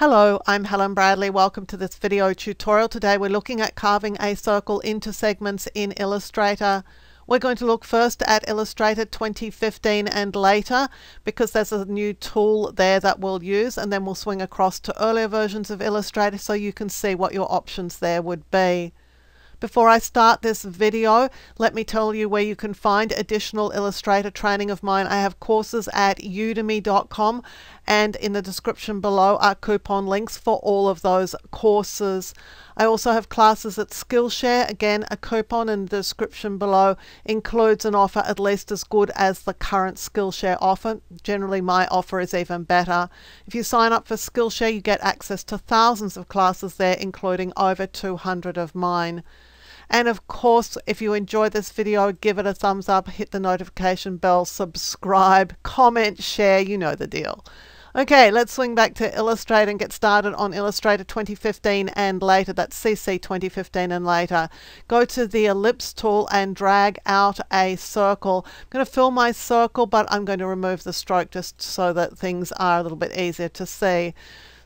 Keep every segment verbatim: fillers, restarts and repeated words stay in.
Hello, I'm Helen Bradley. Welcome to this video tutorial. Today we're looking at carving a circle into segments in Illustrator. We're going to look first at Illustrator twenty fifteen and later because there's a new tool there that we'll use, and then we'll swing across to earlier versions of Illustrator so you can see what your options there would be. Before I start this video, let me tell you where you can find additional Illustrator training of mine. I have courses at udemy dot com, and in the description below are coupon links for all of those courses. I also have classes at Skillshare. Again, a coupon in the description below includes an offer at least as good as the current Skillshare offer. Generally, my offer is even better. If you sign up for Skillshare, you get access to thousands of classes there, including over two hundred of mine. And of course, if you enjoyed this video, give it a thumbs up, hit the notification bell, subscribe, comment, share, you know the deal. Okay, let's swing back to Illustrator and get started on Illustrator twenty fifteen and later. That's C C twenty fifteen and later. Go to the Ellipse tool and drag out a circle. I'm going to fill my circle, but I'm going to remove the stroke just so that things are a little bit easier to see.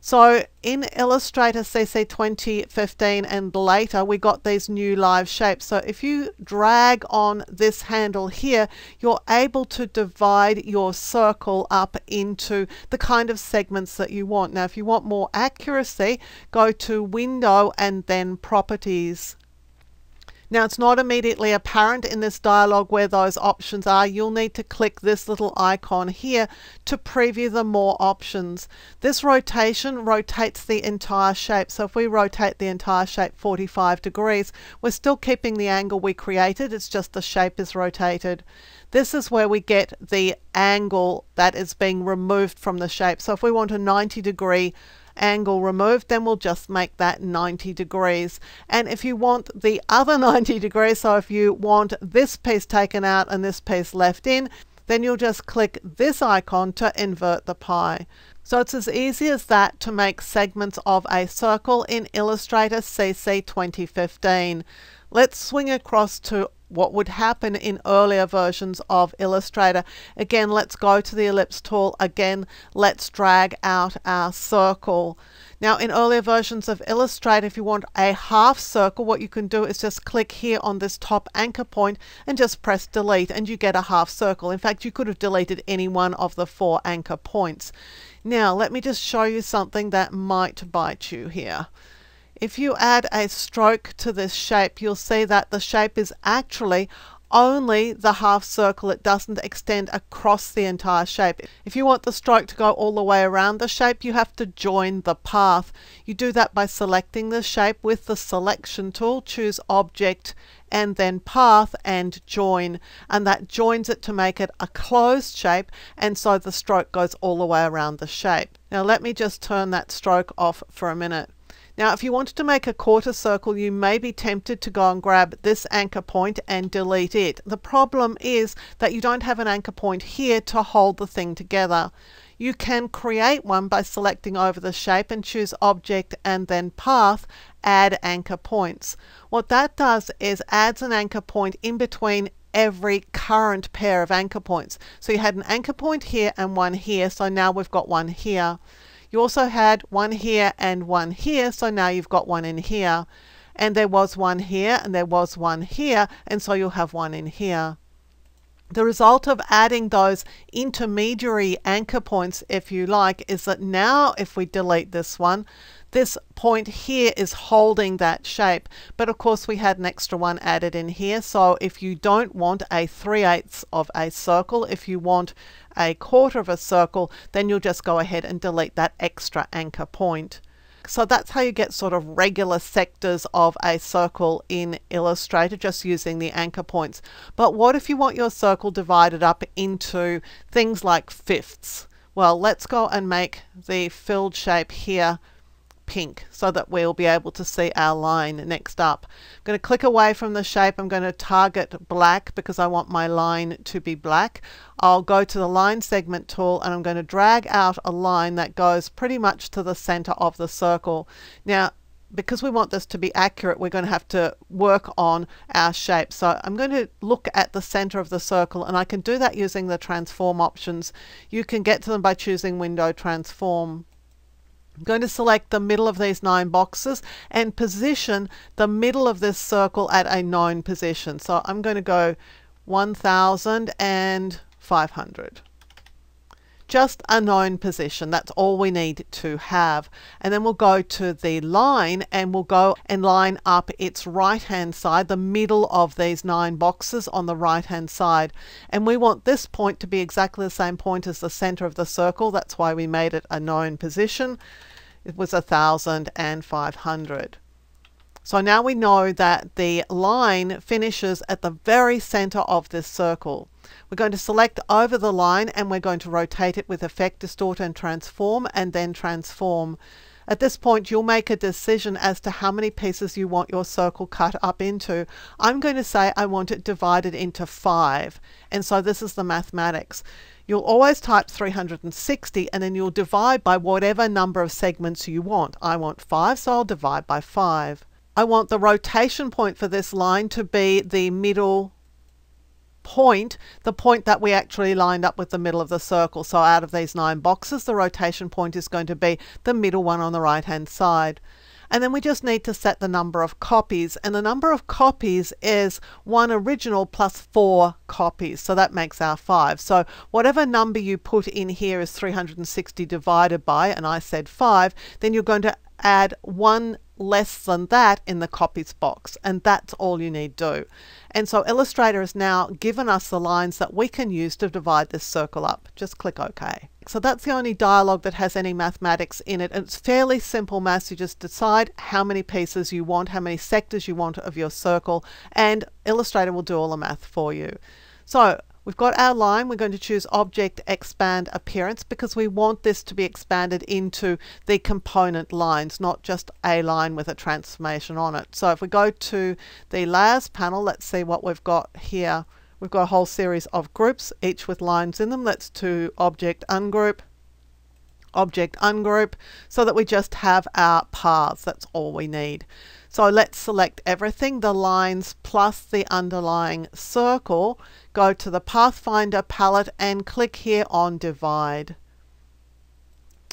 So in Illustrator C C twenty fifteen and later, we got these new live shapes. So if you drag on this handle here, you're able to divide your circle up into the kind of segments that you want. Now, if you want more accuracy, go to Window and then Properties. Now, it's not immediately apparent in this dialog where those options are. You'll need to click this little icon here to preview the more options. This rotation rotates the entire shape. So if we rotate the entire shape forty-five degrees, we're still keeping the angle we created. It's just the shape is rotated. This is where we get the angle that is being removed from the shape. So if we want a ninety degree angle removed, then we'll just make that ninety degrees. And if you want the other ninety degrees, so if you want this piece taken out and this piece left in, then you'll just click this icon to invert the pie. So it's as easy as that to make segments of a circle in Illustrator C C twenty fifteen. Let's swing across to what would happen in earlier versions of Illustrator. Again, let's go to the Ellipse tool. Again, let's drag out our circle. Now, in earlier versions of Illustrator, if you want a half circle, what you can do is just click here on this top anchor point and just press delete, and you get a half circle. In fact, you could have deleted any one of the four anchor points. Now, let me just show you something that might bite you here. If you add a stroke to this shape, you'll see that the shape is actually only the half circle. It doesn't extend across the entire shape. If you want the stroke to go all the way around the shape, you have to join the path. You do that by selecting the shape with the selection tool, choose Object and then Path and Join. And that joins it to make it a closed shape, and so the stroke goes all the way around the shape. Now let me just turn that stroke off for a minute. Now, if you wanted to make a quarter circle, you may be tempted to go and grab this anchor point and delete it. The problem is that you don't have an anchor point here to hold the thing together. You can create one by selecting over the shape and choose Object and then Path, Add Anchor Points. What that does is adds an anchor point in between every current pair of anchor points. So you had an anchor point here and one here, so now we've got one here. You also had one here and one here, so now you've got one in here. And there was one here, and there was one here, and so you'll have one in here. The result of adding those intermediary anchor points, if you like, is that now if we delete this one, this point here is holding that shape. But of course we had an extra one added in here, so if you don't want a three-eighths of a circle, if you want a quarter of a circle, then you'll just go ahead and delete that extra anchor point. So that's how you get sort of regular sectors of a circle in Illustrator, just using the anchor points. But what if you want your circle divided up into things like fifths? Well, let's go and make the filled shape here pink so that we'll be able to see our line next up. I'm going to click away from the shape. I'm going to target black because I want my line to be black. I'll go to the line segment tool and I'm going to drag out a line that goes pretty much to the center of the circle. Now, because we want this to be accurate, we're going to have to work on our shape. So I'm going to look at the center of the circle, and I can do that using the transform options. You can get to them by choosing Window Transform. I'm going to select the middle of these nine boxes and position the middle of this circle at a known position. So I'm going to go one thousand five hundred. Just a known position. That's all we need to have. And then we'll go to the line and we'll go and line up its right hand side, the middle of these nine boxes on the right hand side. And we want this point to be exactly the same point as the center of the circle. That's why we made it a known position. It was one thousand five hundred. So now we know that the line finishes at the very center of this circle. We're going to select over the line and we're going to rotate it with Effect, Distort and Transform, and then Transform. At this point you'll make a decision as to how many pieces you want your circle cut up into. I'm going to say I want it divided into five, and so this is the mathematics. You'll always type three hundred sixty and then you'll divide by whatever number of segments you want. I want five, so I'll divide by five. I want the rotation point for this line to be the middle point, the point that we actually lined up with the middle of the circle. So out of these nine boxes, the rotation point is going to be the middle one on the right hand side. And then we just need to set the number of copies, and the number of copies is one original plus four copies, so that makes our five. So whatever number you put in here is three hundred sixty divided by, and I said five, then you're going to add one less than that in the copies box, and that's all you need to do. And so Illustrator has now given us the lines that we can use to divide this circle up. Just click OK. So that's the only dialog that has any mathematics in it, and it's fairly simple maths. You just decide how many pieces you want, how many sectors you want of your circle, and Illustrator will do all the math for you. So we've got our line. We're going to choose Object, Expand Appearance, because we want this to be expanded into the component lines, not just a line with a transformation on it. So if we go to the Layers panel, let's see what we've got here. We've got a whole series of groups, each with lines in them. Let's do Object, Ungroup, Object, Ungroup, so that we just have our paths. That's all we need. So let's select everything, the lines plus the underlying circle, go to the Pathfinder palette and click here on Divide.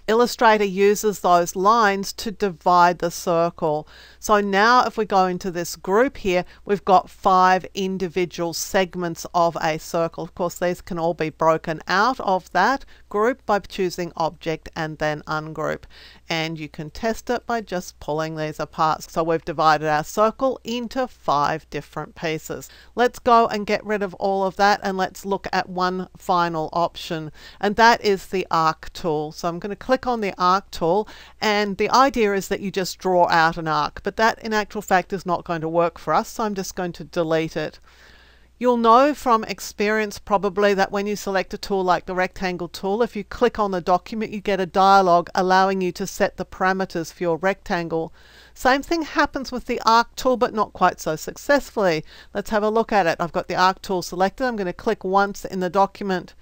Illustrator uses those lines to divide the circle. So now if we go into this group here, we've got five individual segments of a circle. Of course, these can all be broken out of that group by choosing Object and then Ungroup. And you can test it by just pulling these apart. So we've divided our circle into five different pieces. Let's go and get rid of all of that and let's look at one final option, and that is the Arc tool. So I'm going to click Click on the Arc tool, and the idea is that you just draw out an arc, but that in actual fact is not going to work for us, so I'm just going to delete it. You'll know from experience probably that when you select a tool like the rectangle tool, if you click on the document you get a dialog allowing you to set the parameters for your rectangle. Same thing happens with the Arc tool, but not quite so successfully. Let's have a look at it. I've got the Arc tool selected. I'm going to click once in the document.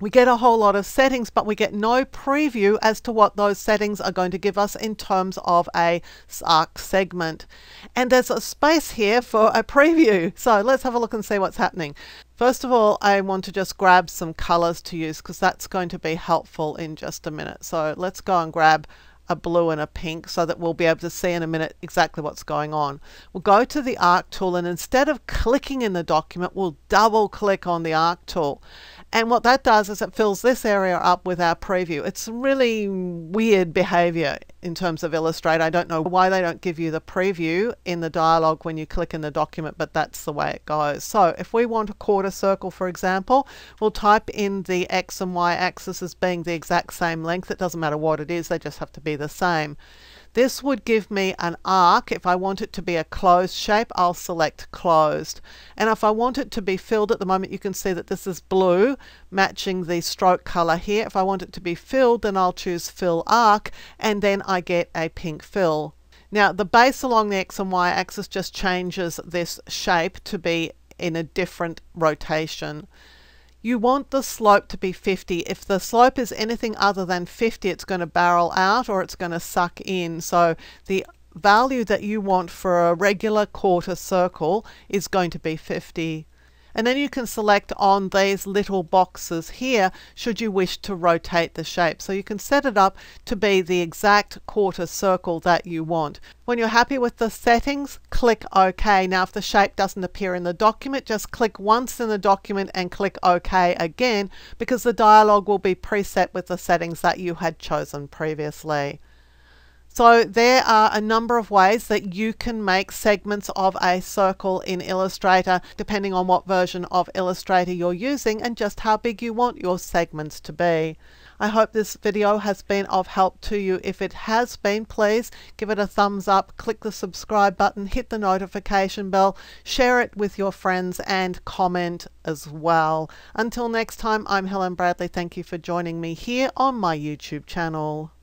We get a whole lot of settings, but we get no preview as to what those settings are going to give us in terms of a arc segment. And there's a space here for a preview. So let's have a look and see what's happening. First of all, I want to just grab some colors to use because that's going to be helpful in just a minute. So let's go and grab a blue and a pink so that we'll be able to see in a minute exactly what's going on. We'll go to the Arc tool, and instead of clicking in the document, we'll double click on the Arc tool. And what that does is it fills this area up with our preview. It's really weird behavior in terms of Illustrator. I don't know why they don't give you the preview in the dialog when you click in the document, but that's the way it goes. So if we want a quarter circle, for example, we'll type in the X and Y axis as being the exact same length. It doesn't matter what it is, they just have to be the same. This would give me an arc. If I want it to be a closed shape, I'll select closed. And if I want it to be filled, at the moment you can see that this is blue matching the stroke color here. If I want it to be filled, then I'll choose Fill Arc, and then I get a pink fill. Now the base along the X and Y axis just changes this shape to be in a different rotation. You want the slope to be fifty. If the slope is anything other than fifty, it's going to barrel out or it's going to suck in. So the value that you want for a regular quarter circle is going to be fifty. And then you can select on these little boxes here should you wish to rotate the shape. So you can set it up to be the exact quarter circle that you want. When you're happy with the settings, click OK. Now if the shape doesn't appear in the document, just click once in the document and click OK again, because the dialog will be preset with the settings that you had chosen previously. So there are a number of ways that you can make segments of a circle in Illustrator, depending on what version of Illustrator you're using and just how big you want your segments to be. I hope this video has been of help to you. If it has been, please give it a thumbs up, click the subscribe button, hit the notification bell, share it with your friends and comment as well. Until next time, I'm Helen Bradley. Thank you for joining me here on my YouTube channel.